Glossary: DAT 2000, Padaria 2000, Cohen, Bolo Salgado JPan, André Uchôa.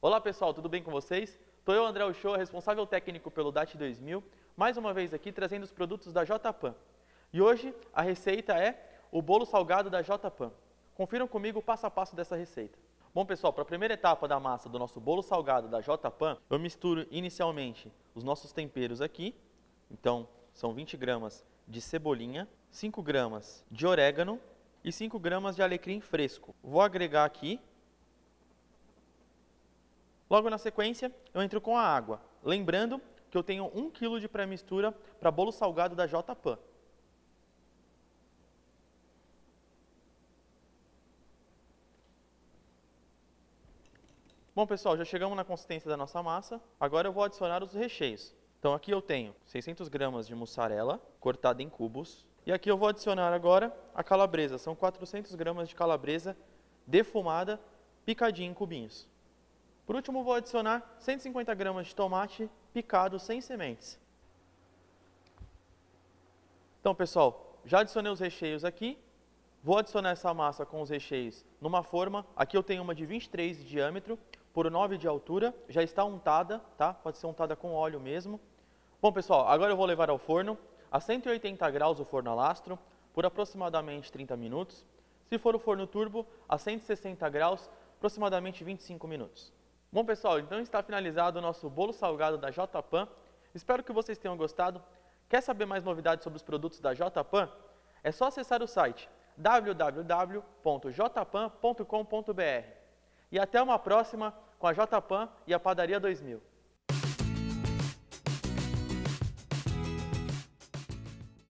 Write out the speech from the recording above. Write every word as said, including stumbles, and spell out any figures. Olá pessoal, tudo bem com vocês? Sou eu, André Uchôa, responsável técnico pelo DAT dois mil, mais uma vez aqui trazendo os produtos da JPan. E hoje a receita é o bolo salgado da JPan. Confiram comigo o passo a passo dessa receita. Bom pessoal, para a primeira etapa da massa do nosso bolo salgado da JPan, eu misturo inicialmente os nossos temperos aqui. Então são vinte gramas de cebolinha, cinco gramas de orégano e cinco gramas de alecrim fresco. Vou agregar aqui. Logo na sequência, eu entro com a água. Lembrando que eu tenho um quilo de pré-mistura para bolo salgado da JPan. Bom, pessoal, já chegamos na consistência da nossa massa. Agora eu vou adicionar os recheios. Então aqui eu tenho seiscentas gramas de mussarela cortada em cubos. E aqui eu vou adicionar agora a calabresa. São quatrocentas gramas de calabresa defumada, picadinha em cubinhos. Por último, vou adicionar cento e cinquenta gramas de tomate picado sem sementes. Então, pessoal, já adicionei os recheios aqui. Vou adicionar essa massa com os recheios numa forma. Aqui eu tenho uma de vinte e três de diâmetro por nove de altura. Já está untada, tá? Pode ser untada com óleo mesmo. Bom, pessoal, agora eu vou levar ao forno a cento e oitenta graus o forno a lastro por aproximadamente trinta minutos. Se for o forno turbo, a cento e sessenta graus, aproximadamente vinte e cinco minutos. Bom pessoal, então está finalizado o nosso bolo salgado da JPan. Espero que vocês tenham gostado. Quer saber mais novidades sobre os produtos da JPan? É só acessar o site w w w ponto j p a n ponto com ponto b r. E até uma próxima com a JPan e a Padaria dois mil.